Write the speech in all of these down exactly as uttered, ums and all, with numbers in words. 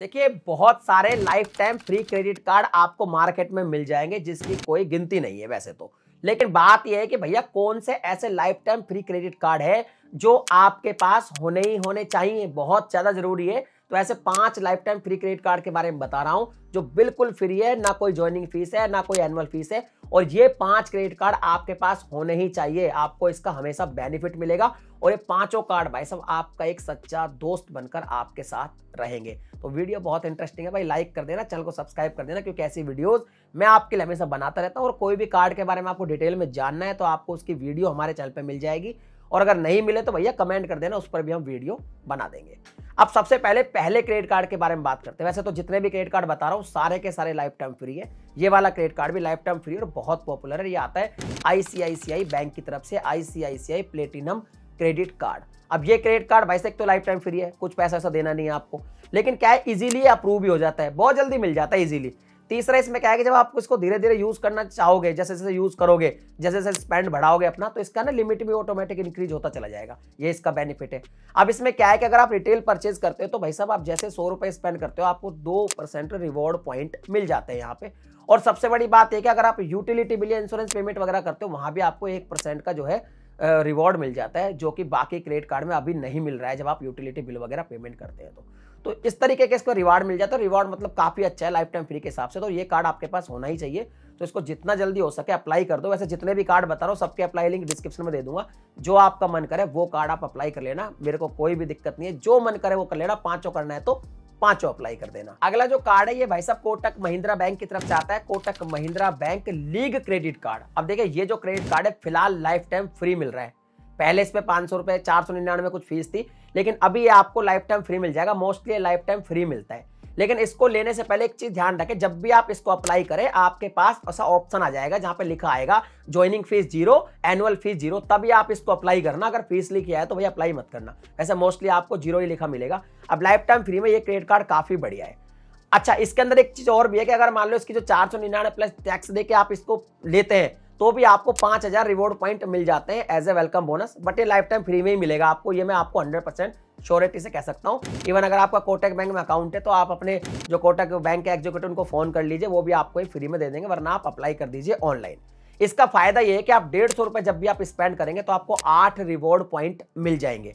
देखिए बहुत सारे life time free credit card आपको मार्केट में मिल जाएंगे जिसकी कोई गिनती नहीं है वैसे तो, लेकिन बात यह है कि भैया कौन से ऐसे life time free credit card है जो आपके पास होने ही होने चाहिए, बहुत ज़्यादा जरूरी है। तो ऐसे पांच life time free credit card के बारे में बता रहा हूं जो बिल्कुल फ्री है, ना कोई ज्वाइनिंग फीस है, ना कोई एनुअल फीस है, और ये पांच क्रेडिट कार्ड आपके पास होने ही चाहिए। आपको इसका हमेशा बेनिफिट मिलेगा और ये पांचों कार्ड भाई सब आपका एक सच्चा दोस्त बनकर आपके साथ रहेंगे। तो वीडियो बहुत इंटरेस्टिंग है भाई, लाइक कर देना, चैनल को सब्सक्राइब कर देना, क्योंकि ऐसी वीडियोज मैं आपके लिए हमेशा बनाता रहता हूँ। और कोई भी कार्ड के बारे में आपको डिटेल में जानना है तो आपको उसकी वीडियो हमारे चैनल पर मिल जाएगी, और अगर नहीं मिले तो भैया कमेंट कर देना, उस पर भी हम वीडियो बना देंगे। अब सबसे पहले पहले क्रेडिट कार्ड के बारे में बात करते हैं। वैसे तो जितने भी क्रेडिट कार्ड बता रहा हूँ सारे के सारे लाइफ टाइम फ्री है, ये वाला क्रेडिट कार्ड भी लाइफ टाइम फ्री है और बहुत पॉपुलर है। ये आता है आईसीआईसीआई बैंक की तरफ से, आईसीआईसीआई प्लेटिनम क्रेडिट कार्ड। अब ये क्रेडिट कार्ड भाई से एक तो लाइफ टाइम फ्री है, कुछ पैसा ऐसा देना नहीं है आपको, लेकिन क्या है इजीली अप्रूव भी हो जाता है, बहुत जल्दी मिल जाता है इजीली। तीसरा इसमें क्या है कि जब आप इसको धीरे धीरे यूज करना चाहोगे, जैसे जैसे यूज करोगे, जैसे जैसे स्पेंड बढ़ाओगे अपना, तो इसका ना लिमिट भी ऑटोमेटिक इंक्रीज होता चला जाएगा, ये इसका बेनिफिट है। अब इसमें क्या है कि अगर आप रिटेल परचेज करते हो तो भाई साहब आप जैसे सौ रुपए स्पेंड करते हो आपको दो परसेंट रिवॉर्ड पॉइंट मिल जाते हैं यहाँ पे। और सबसे बड़ी बात यह कि अगर आप यूटिलिटी बिल या इंश्योरेंस पेमेंट वगैरह करते हो वहाँ भी आपको एक परसेंट का जो है रिवॉर्ड uh, मिल जाता है, जो कि बाकी क्रेडिट कार्ड में अभी नहीं मिल रहा है जब आप यूटिलिटी बिल वगैरह पेमेंट करते हैं। तो तो इस तरीके के इसको रिवॉर्ड मिल जाता है, रिवॉर्ड मतलब काफ़ी अच्छा है लाइफ टाइम फ्री के हिसाब से। तो ये कार्ड आपके पास होना ही चाहिए, तो इसको जितना जल्दी हो सके अप्लाई कर दो। वैसे जितने भी कार्ड बता रहा हूँ सबके अप्लाई लिंक डिस्क्रिप्शन में दे दूंगा, जो आपका मन करे वो कार्ड आप अप्लाई कर लेना, मेरे को कोई भी दिक्कत नहीं है, जो मन करे वो कर लेना। पाँचों करना है तो पांचों अप्लाई कर देना। अगला जो कार्ड है ये भाई साहब कोटक महिंद्रा बैंक की तरफ से आता है, Kotak Mahindra bank league credit card. अब देखिए ये जो क्रेडिट कार्ड है फिलहाल लाइफ टाइम फ्री मिल रहा है, पहले इस पे पाँच सौ रुपये चार सौ निन्यानवे कुछ फीस थी, लेकिन अभी ये आपको लाइफ टाइम फ्री मिल जाएगा, मोस्टली लाइफ टाइम फ्री मिलता है। लेकिन इसको लेने से पहले एक चीज ध्यान रखें, जब भी आप इसको अप्लाई करें आपके पास ऐसा ऑप्शन आ जाएगा जहां पे लिखा आएगा joining fees zero, annual fees zero, तभी आप इसको अप्लाई करना। अगर फीस लिखी आए तो भैया अप्लाई मत करना, वैसे मोस्टली आपको जीरो ही लिखा मिलेगा। अब लाइफ टाइम फ्री में ये क्रेडिट कार्ड काफी बढ़िया है। अच्छा इसके अंदर एक चीज और भी है कि अगर मान लो इसकी जो चार सौ निन्यानवे प्लस टैक्स दे के आप इसको लेते हैं तो भी आपको पाँच हज़ार रिवॉर्ड पॉइंट मिल जाते हैं as a welcome bonus, but ये लाइफ टाइम फ्री में ही मिलेगा आपको, ये मैं आपको हंड्रेड परसेंट श्योरिटी से कह सकता हूँ। इवन अगर आपका कोटक बैंक में अकाउंट है तो आप अपने जो कोटक बैंक के एग्जीक्यूटिव उनको फ़ोन कर लीजिए, वो भी आपको ये फ्री में दे देंगे, वरना आप अप्लाई कर दीजिए ऑनलाइन। इसका फ़ायदा ये है कि आप डेढ़ सौ रुपये जब भी आप स्पेंड करेंगे तो आपको आठ रिवॉर्ड पॉइंट मिल जाएंगे।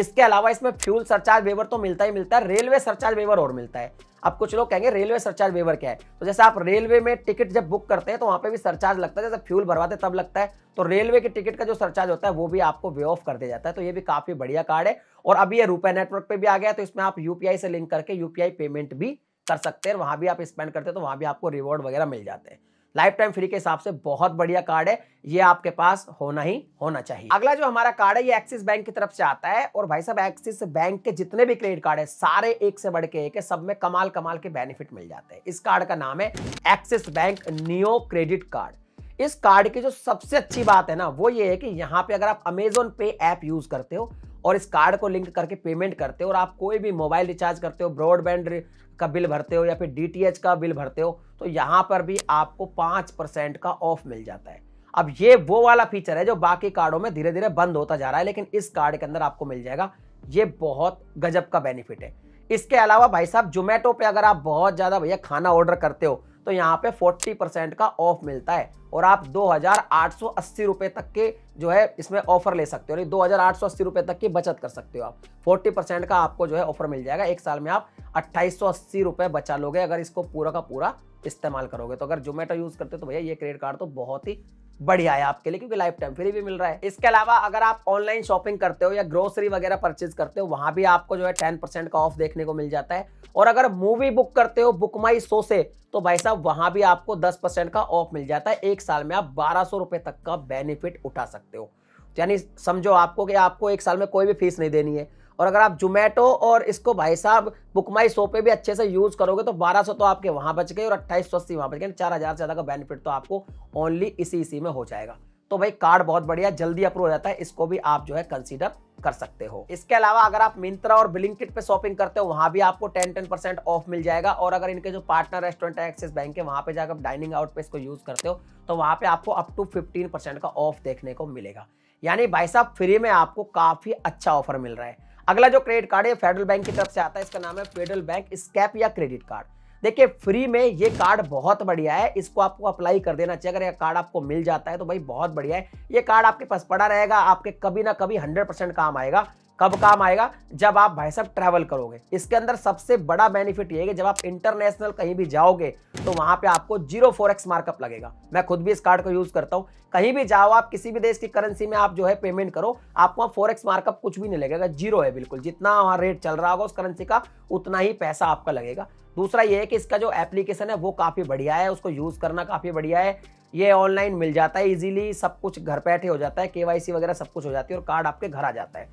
इसके अलावा इसमें फ्यूल सरचार्ज वेवर तो मिलता ही मिलता है, रेलवे सरचार्ज वेवर और मिलता है। अब कुछ लोग कहेंगे रेलवे सरचार्ज वेवर क्या है, तो जैसे आप रेलवे में टिकट जब बुक करते हैं तो वहाँ पे भी सरचार्ज लगता है, जैसे फ्यूल भरवाते तब लगता है, तो रेलवे के टिकट का जो सरचार्ज होता है वो भी आपको वे ऑफ कर दिया जाता है। तो ये भी काफ़ी बढ़िया कार्ड है, और अभी ये रुपए नेटवर्क पर भी आ गया, तो इसमें आप यूपीआई से लिंक करके यूपीआई पेमेंट भी कर सकते हैं, वहाँ भी आप स्पेंड करते हैं तो वहाँ भी आपको रिवॉर्ड वगैरह मिल जाते हैं। लाइफ टाइम फ्री के हिसाब से बहुत बढ़िया कार्ड है, ये आपके पास होना ही होना चाहिए। अगला जो हमारा कार्ड है ये एक्सिस बैंक की तरफ से आता है, और भाई साहब एक्सिस बैंक के जितने भी क्रेडिट कार्ड है सारे एक से बढ़ के एक है, सब में कमाल कमाल के बेनिफिट मिल जाते हैं। इस कार्ड का नाम है Axis bank Neo credit card. इस कार्ड की जो सबसे अच्छी बात है ना वो ये है कि यहाँ पे अगर आप अमेजोन पे ऐप यूज करते हो और इस कार्ड को लिंक करके पेमेंट करते हो, और आप कोई भी मोबाइल रिचार्ज करते हो, ब्रॉडबैंड का बिल भरते हो या फिर डीटीएच का बिल भरते हो, तो यहाँ पर भी आपको पाँच परसेंट का ऑफ मिल जाता है। अब ये वो वाला फीचर है जो बाकी कार्डों में धीरे धीरे बंद होता जा रहा है, लेकिन इस कार्ड के अंदर आपको मिल जाएगा, ये बहुत गजब का बेनिफिट है। इसके अलावा भाई साहब जोमेटो पे अगर आप बहुत ज़्यादा भैया खाना ऑर्डर करते हो तो यहाँ पे चालीस परसेंट का ऑफ मिलता है, और आप दो हज़ार आठ सौ अस्सी रुपये तक के जो है इसमें ऑफर ले सकते हो, दो हज़ार आठ सौ अस्सी रुपये तक की बचत कर सकते हो आप। चालीस परसेंट का आपको जो है ऑफर मिल जाएगा, एक साल में आप अट्ठाईस सौ अस्सी रुपये बचा लोगे अगर इसको पूरा का पूरा इस्तेमाल करोगे। तो अगर जोमेटो यूज़ करते हो तो भैया ये क्रेडिट कार्ड तो बहुत ही बढ़िया है आपके लिए, क्योंकि लाइफ टाइम फ्री भी मिल रहा है। इसके अलावा अगर आप ऑनलाइन शॉपिंग करते हो या ग्रोसरी वगैरह परचेज करते हो वहाँ भी आपको जो है टेन परसेंट का ऑफ देखने को मिल जाता है, और अगर मूवी बुक करते हो बुक माई शो से तो भाई साहब वहाँ भी आपको दस परसेंट का ऑफ मिल जाता है। एक साल में आप बारह सौ रुपये तक का बेनिफिट उठा सकते हो, यानी समझो आपको कि आपको एक साल में कोई भी फीस नहीं देनी है। और अगर आप जोमेटो और इसको भाई साहब बुकमाई शो पे भी अच्छे से यूज़ करोगे तो बारह सौ तो आपके वहाँ बच गए और अट्ठाईस सौ अस्सी वहाँ बच गए, चार हज़ार से ज़्यादा का बेनिफिट तो आपको ओनली इसी इसी में हो जाएगा। तो भाई कार्ड बहुत बढ़िया, जल्दी अप्रूव हो जाता है, इसको भी आप जो है कंसीडर कर सकते हो। इसके अलावा अगर आप मिंत्रा और ब्लिंकिट पे शॉपिंग करते हो वहाँ भी आपको टेन टेन परसेंट ऑफ मिल जाएगा, और अगर इनके जो पार्टनर रेस्टोरेंट है एक्सिस बैंक के वहाँ पे जाकर डाइनिंग आउट पे इसको यूज़ करते हो तो वहाँ पे आपको अप टू फिफ्टीन परसेंट का ऑफ देखने को मिलेगा। यानी भाई साहब फ्री में आपको काफ़ी अच्छा ऑफर मिल रहा है। अगला जो क्रेडिट कार्ड है फेडरल बैंक की तरफ से आता है, इसका नाम है Federal bank Scapia credit card. देखिए फ्री में ये कार्ड बहुत बढ़िया है, इसको आपको अप्लाई कर देना चाहिए। अगर ये कार्ड आपको मिल जाता है तो भाई बहुत बढ़िया है, ये कार्ड आपके पास पड़ा रहेगा, आपके कभी ना कभी हंड्रेड परसेंट काम आएगा। कब काम आएगा? जब आप भाई साहब ट्रैवल करोगे। इसके अंदर सबसे बड़ा बेनिफिट ये है कि जब आप इंटरनेशनल कहीं भी जाओगे तो वहां पे आपको जीरो फोरेक्स मार्कअप लगेगा। मैं खुद भी इस कार्ड को यूज करता हूँ, कहीं भी जाओ आप किसी भी देश की करेंसी में आप जो है पेमेंट करो, आपको फोरेक्स मार्कअप कुछ भी नहीं लगेगा, जीरो है बिल्कुल। जितना वहाँ रेट चल रहा होगा उस करेंसी का उतना ही पैसा आपका लगेगा। दूसरा ये है कि इसका जो एप्लीकेशन है वो काफ़ी बढ़िया है, उसको यूज़ करना काफ़ी बढ़िया है। ये ऑनलाइन मिल जाता है इजीली, सब कुछ घर बैठे हो जाता है, केवाईसी वगैरह सब कुछ हो जाती है और कार्ड आपके घर आ जाता है।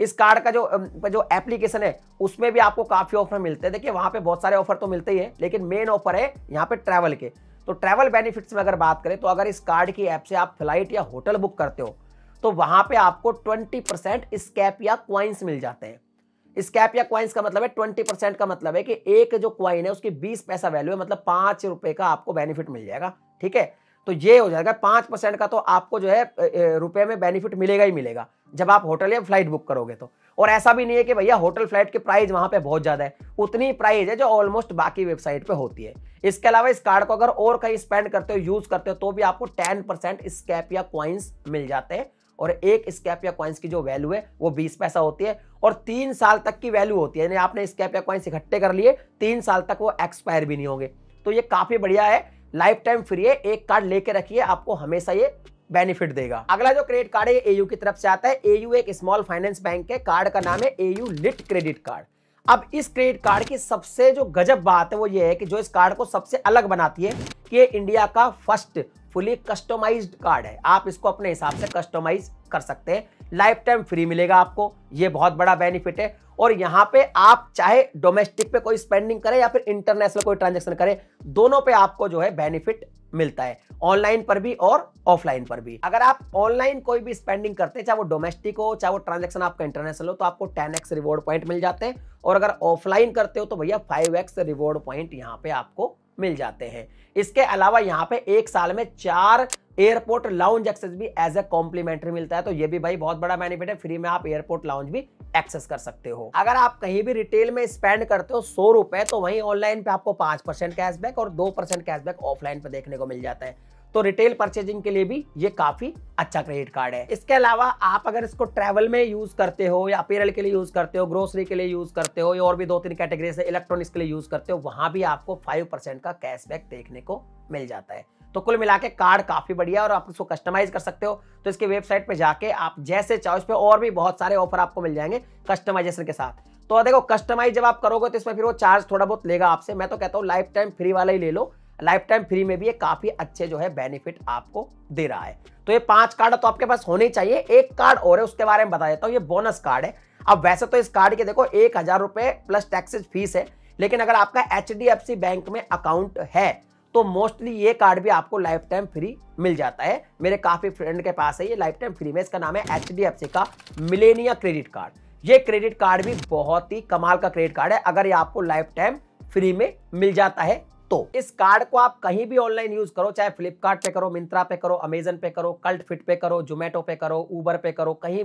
इस कार्ड का जो जो एप्लीकेशन है उसमें भी आपको काफ़ी ऑफर मिलते हैं। देखिए वहाँ पे बहुत सारे ऑफर तो मिलते ही हैं, लेकिन मेन ऑफर है यहाँ पे ट्रैवल के। तो ट्रैवल बेनिफिट्स में अगर बात करें तो अगर इस कार्ड की ऐप से आप फ्लाइट या होटल बुक करते हो तो वहाँ पे आपको ट्वेंटी परसेंट स्कैपिया क्वाइंस मिल जाते हैं। स्कैपिया क्वाइंस का मतलब है ट्वेंटी परसेंट, का मतलब है कि एक जो क्वाइन है उसकी बीस पैसा वैल्यू है, मतलब पाँच रुपये का आपको बेनिफिट मिल जाएगा। ठीक है, तो ये हो जाएगा पाँच परसेंट का तो आपको जो है रुपए में बेनिफिट मिलेगा ही मिलेगा जब आप होटल या फ्लाइट बुक करोगे तो। और ऐसा भी नहीं है कि भैया होटल फ्लाइट के प्राइस वहाँ पे बहुत ज़्यादा है, उतनी प्राइस है जो ऑलमोस्ट बाकी वेबसाइट पे होती है। इसके अलावा इस कार्ड को अगर और कहीं स्पेंड करते हो, यूज़ करते हो तो भी आपको टेन परसेंट स्कैपिया क्वाइंस मिल जाते हैं। और एक स्कैपिया क्वाइंस की जो वैल्यू है वो बीस पैसा होती है और तीन साल तक की वैल्यू होती है, यानी आपने स्कैपिया क्वाइंस इकट्ठे कर लिए तीन साल तक वो एक्सपायर भी नहीं होंगे। तो ये काफ़ी बढ़िया है, लाइफ टाइम फ्री है, एक कार्ड लेके रखिए आपको हमेशा ये बेनिफिट देगा। अगला जो क्रेडिट कार्ड है एयू की तरफ से आता है। एयू एक स्मॉल फाइनेंस बैंक है, कार्ड का नाम है एयू लिट क्रेडिट कार्ड। अब इस क्रेडिट कार्ड की सबसे जो गजब बात है वो ये है कि जो इस कार्ड को सबसे अलग बनाती है कि ये इंडिया का फर्स्ट फुली कस्टमाइज्ड कार्ड है। आप इसको अपने हिसाब से कस्टमाइज कर सकते हैं, लाइफ टाइम फ्री मिलेगा आपको, ये बहुत बड़ा बेनिफिट है। और यहाँ पे आप चाहे डोमेस्टिक पे कोई स्पेंडिंग करें या फिर इंटरनेशनल कोई ट्रांजैक्शन करें, दोनों पे आपको जो है बेनिफिट मिलता है, ऑनलाइन पर भी और ऑफलाइन पर भी। अगर आप ऑनलाइन कोई भी स्पेंडिंग करते हैं, चाहे वो डोमेस्टिक हो चाहे वो ट्रांजैक्शन आपका इंटरनेशनल हो, तो आपको टेन एक्स रिवॉर्ड पॉइंट मिल जाते हैं। और अगर ऑफलाइन करते हो तो भैया फाइव एक्स रिवॉर्ड पॉइंट यहाँ पे आपको मिल जाते हैं। इसके अलावा यहाँ पे एक साल में चार एयरपोर्ट लाउंज एक्सेस भी एज ए कॉम्प्लीमेंट्री मिलता है, तो ये भी भाई बहुत बड़ा बेनिफिट है, फ्री में आप एयरपोर्ट लाउंज भी एक्सेस कर सकते हो। अगर आप कहीं भी रिटेल में स्पेंड करते हो सौ रुपए तो वहीं ऑनलाइन पे आपको पांच परसेंट कैशबैक और दो परसेंट कैशबैक ऑफलाइन पे देखने को मिल जाता है। तो रिटेल परचेजिंग के लिए भी ये काफ़ी अच्छा क्रेडिट कार्ड है। इसके अलावा आप अगर इसको ट्रैवल में यूज़ करते हो या अपीरल के लिए यूज़ करते हो, ग्रोसरी के लिए यूज़ करते हो या और भी दो तीन कैटेगरीज है, इलेक्ट्रॉनिक्स के लिए यूज़ करते हो, वहाँ भी आपको फाइव परसेंट का कैशबैक देखने को मिल जाता है। तो कुल मिला के कार्ड काफ़ी बढ़िया और आप इसको कस्टमाइज कर सकते हो। तो इसके वेबसाइट पर जाके आप जैसे चाहो इस पर और भी बहुत सारे ऑफर आपको मिल जाएंगे कस्टमाइजेशन के साथ। तो देखो कस्टमाइज जब आप करोगे तो इसमें फिर वो चार्ज थोड़ा बहुत लेगा आपसे, मैं तो कहता हूँ लाइफ टाइम फ्री वाला ही ले लो, लाइफ टाइम फ्री में भी ये काफ़ी अच्छे जो है बेनिफिट आपको दे रहा है। तो ये पांच कार्ड तो आपके पास होने चाहिए, एक कार्ड और है उसके बारे में बता देता हूँ, ये बोनस कार्ड है। अब वैसे तो इस कार्ड के देखो एक हज़ार रुपये प्लस टैक्सेस फीस है, लेकिन अगर आपका H D F C bank में अकाउंट है तो मोस्टली ये कार्ड भी आपको लाइफ टाइम फ्री मिल जाता है। मेरे काफ़ी फ्रेंड के पास है ये लाइफ टाइम फ्री में, इसका नाम है एच डी एफ सी का मिलेनिया क्रेडिट कार्ड। ये क्रेडिट कार्ड भी बहुत ही कमाल का क्रेडिट कार्ड है, अगर ये आपको लाइफ टाइम फ्री में मिल जाता है। तो इस कार्ड को आप कहीं भी ऑनलाइन यूज करो, चाहे फ्लिपकार्ट पे करो, मिंत्रा पे करो, अमेजन पे करो, कल्ट फिट पे करो, जोमेटो पे करो, उबर पे करो, कहीं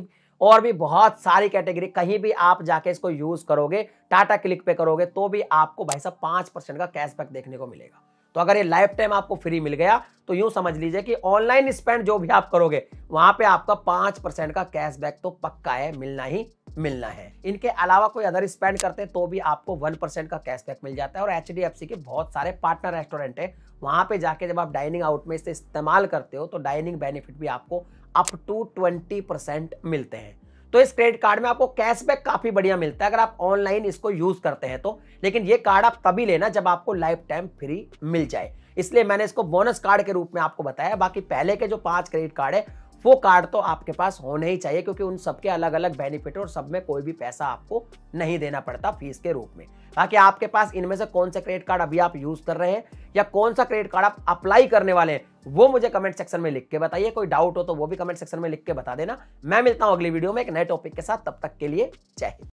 और भी बहुत सारी कैटेगरी कहीं भी आप जाके इसको यूज करोगे, टाटा क्लिक पे करोगे तो भी आपको भाई साहब पांच परसेंट का कैशबैक देखने को मिलेगा। तो अगर ये लाइफ टाइम आपको फ्री मिल गया तो यूं समझ लीजिए कि ऑनलाइन स्पेंड जो भी आप करोगे वहां पे आपका पांच परसेंट का कैशबैक तो पक्का है, मिलना ही मिलना है। इनके अलावा कोई अदर स्पेंड करते हैं तो भी आपको वन परसेंट का कैशबैक मिल जाता है। और एच डी एफ सी के बहुत सारे पार्टनर रेस्टोरेंट है, वहाँ पे जाके जब आप डाइनिंग आउट में इसे इस्तेमाल करते हो तो डाइनिंग बेनिफिट भी आपको अप टू ट्वेंटी परसेंट मिलते हैं। तो इस क्रेडिट कार्ड में आपको कैशबैक काफ़ी बढ़िया मिलता है अगर आप ऑनलाइन इसको यूज़ करते हैं तो। लेकिन ये कार्ड आप तभी लेना जब आपको लाइफ टाइम फ्री मिल जाए, इसलिए मैंने इसको बोनस कार्ड के रूप में आपको बताया। बाकी पहले के जो पाँच क्रेडिट कार्ड है वो कार्ड तो आपके पास होने ही चाहिए, क्योंकि उन सबके अलग अलग बेनिफिट और सब में कोई भी पैसा आपको नहीं देना पड़ता फीस के रूप में। बाकी आपके पास इनमें से कौन सा क्रेडिट कार्ड अभी आप यूज़ कर रहे हैं या कौन सा क्रेडिट कार्ड आप अप्लाई करने वाले हैं वो मुझे कमेंट सेक्शन में लिख के बताइए। कोई डाउट हो तो वो भी कमेंट सेक्शन में लिख के बता देना। मैं मिलता हूँ अगली वीडियो में एक नए टॉपिक के साथ, तब तक के लिए जय हिंद।